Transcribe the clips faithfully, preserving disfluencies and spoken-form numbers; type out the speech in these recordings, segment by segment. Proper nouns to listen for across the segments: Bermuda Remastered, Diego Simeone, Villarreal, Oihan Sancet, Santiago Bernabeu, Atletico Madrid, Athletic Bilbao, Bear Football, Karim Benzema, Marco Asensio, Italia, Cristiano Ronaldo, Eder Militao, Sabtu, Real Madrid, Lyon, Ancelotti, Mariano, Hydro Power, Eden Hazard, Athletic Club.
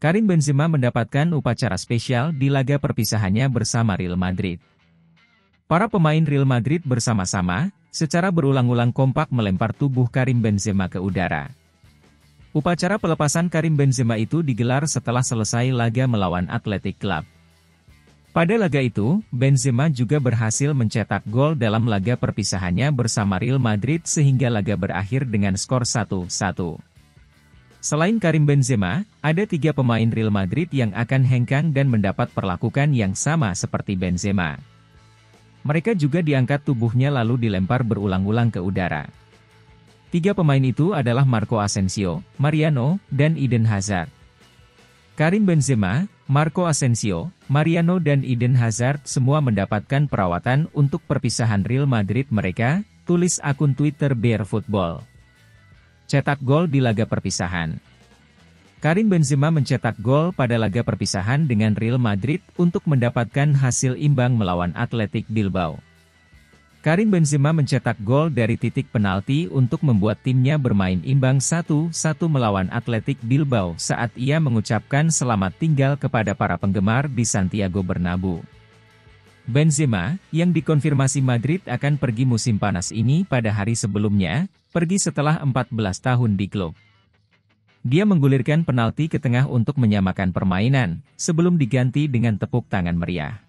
Karim Benzema mendapatkan upacara spesial di laga perpisahannya bersama Real Madrid. Para pemain Real Madrid bersama-sama, secara berulang-ulang kompak melempar tubuh Karim Benzema ke udara. Upacara pelepasan Karim Benzema itu digelar setelah selesai laga melawan Athletic Club. Pada laga itu, Benzema juga berhasil mencetak gol dalam laga perpisahannya bersama Real Madrid sehingga laga berakhir dengan skor satu satu. Selain Karim Benzema, ada tiga pemain Real Madrid yang akan hengkang dan mendapat perlakukan yang sama seperti Benzema. Mereka juga diangkat tubuhnya lalu dilempar berulang-ulang ke udara. Tiga pemain itu adalah Marco Asensio, Mariano, dan Eden Hazard. Karim Benzema, Marco Asensio, Mariano dan Eden Hazard semua mendapatkan perawatan untuk perpisahan Real Madrid mereka, tulis akun Twitter Bear Football. Cetak gol di laga perpisahan. Karim Benzema mencetak gol pada laga perpisahan dengan Real Madrid untuk mendapatkan hasil imbang melawan Athletic Bilbao. Karim Benzema mencetak gol dari titik penalti untuk membuat timnya bermain imbang satu satu melawan Athletic Bilbao saat ia mengucapkan selamat tinggal kepada para penggemar di Santiago Bernabeu. Benzema, yang dikonfirmasi Madrid akan pergi musim panas ini pada hari sebelumnya, pergi setelah empat belas tahun di klub. Dia menggulirkan penalti ke tengah untuk menyamakan permainan, sebelum diganti dengan tepuk tangan meriah.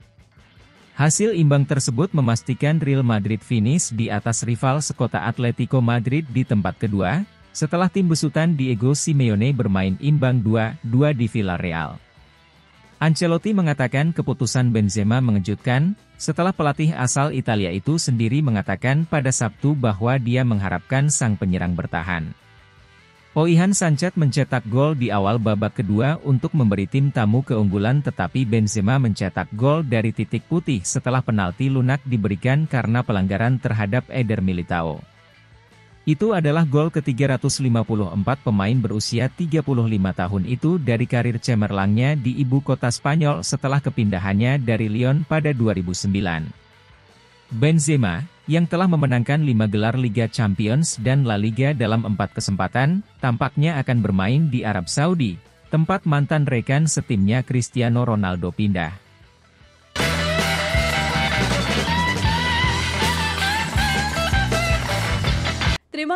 Hasil imbang tersebut memastikan Real Madrid finish di atas rival sekota Atletico Madrid di tempat kedua, setelah tim besutan Diego Simeone bermain imbang dua dua di Villarreal. Ancelotti mengatakan keputusan Benzema mengejutkan, setelah pelatih asal Italia itu sendiri mengatakan pada Sabtu bahwa dia mengharapkan sang penyerang bertahan. Oihan Sancet mencetak gol di awal babak kedua untuk memberi tim tamu keunggulan tetapi Benzema mencetak gol dari titik putih setelah penalti lunak diberikan karena pelanggaran terhadap Eder Militao. Itu adalah gol ke tiga ratus lima puluh empat pemain berusia tiga puluh lima tahun itu dari karir cemerlangnya di ibu kota Spanyol setelah kepindahannya dari Lyon pada dua ribu sembilan. Benzema, yang telah memenangkan lima gelar Liga Champions dan La Liga dalam empat kesempatan, tampaknya akan bermain di Arab Saudi, tempat mantan rekan setimnya Cristiano Ronaldo pindah. Terima